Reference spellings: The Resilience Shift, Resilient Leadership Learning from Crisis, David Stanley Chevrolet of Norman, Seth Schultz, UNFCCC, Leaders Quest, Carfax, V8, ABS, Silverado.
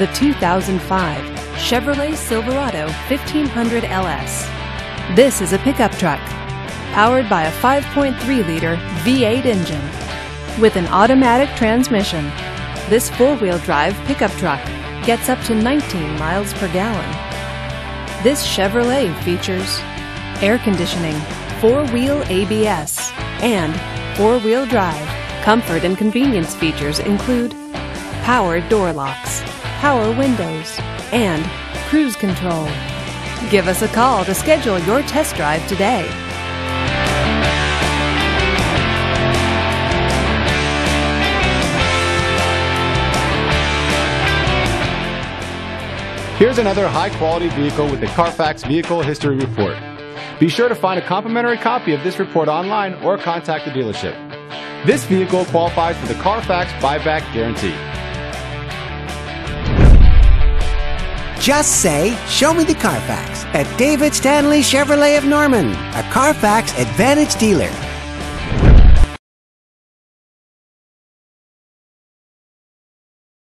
the 2005 Chevrolet Silverado 1500 LS. This is a pickup truck powered by a 5.3-liter V8 engine with an automatic transmission. This four-wheel drive pickup truck gets up to 19 miles per gallon. This Chevrolet features air conditioning, four-wheel ABS, and four-wheel drive. Comfort and convenience features include power door locks, power windows, and cruise control. Give us a call to schedule your test drive today. Here's another high-quality vehicle with the Carfax Vehicle History Report. Be sure to find a complimentary copy of this report online or contact the dealership. This vehicle qualifies for the Carfax Buyback Guarantee. Just say, "Show me the Carfax" at David Stanley Chevrolet of Norman, a Carfax Advantage dealer.